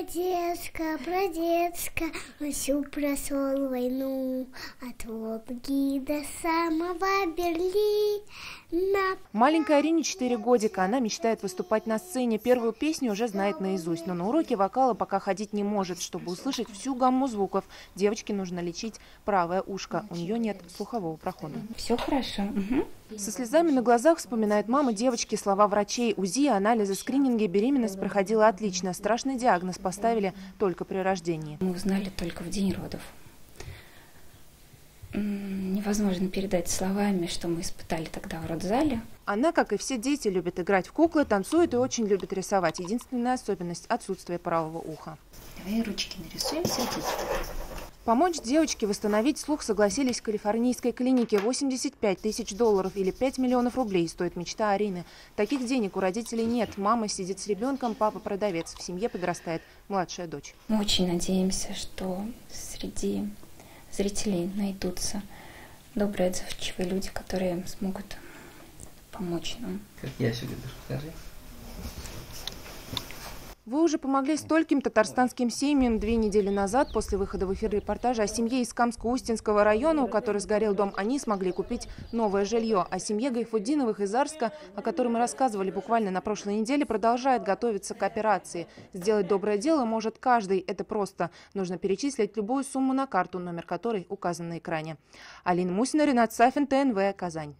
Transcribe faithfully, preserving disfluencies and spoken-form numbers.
Прадедушка, прадедушка, он всю прошел войну от Волги до самого Берлина. Маленькая Арине четыре годика. Она мечтает выступать на сцене. Первую песню уже знает наизусть, но на уроки вокала пока ходить не может. Чтобы услышать всю гамму звуков, девочке нужно лечить правое ушко. У нее нет слухового прохода. Все хорошо. Угу. Со слезами на глазах вспоминает мама девочки слова врачей. УЗИ, анализы, скрининги, беременность проходила отлично. Страшный диагноз поставили только при рождении. Мы узнали только в день родов. Невозможно передать словами, что мы испытали тогда в родзале. Она, как и все дети, любит играть в куклы, танцует и очень любит рисовать. Единственная особенность – отсутствие правого уха. Давай ручки нарисуем, садись. Помочь девочке восстановить слух согласились в Калифорнийской клинике. восемьдесят пять тысяч долларов или пять миллионов рублей стоит мечта Арины. Таких денег у родителей нет. Мама сидит с ребенком, папа продавец. В семье подрастает младшая дочь. Мы очень надеемся, что среди зрителей найдутся добрые, отзывчивые люди, которые смогут помочь нам. Как я сегодня даже. Вы уже помогли стольким татарстанским семьям. Две недели назад, после выхода в эфир репортажа о семье из Камско-Устинского района, у которой сгорел дом, они смогли купить новое жилье. О семье Гайфуддиновых из Арска, о которой мы рассказывали буквально на прошлой неделе, продолжает готовиться к операции. Сделать доброе дело может каждый. Это просто. Нужно перечислить любую сумму на карту, номер которой указан на экране. Алина Мусина, Ренат Сафин, Т Н В, Казань.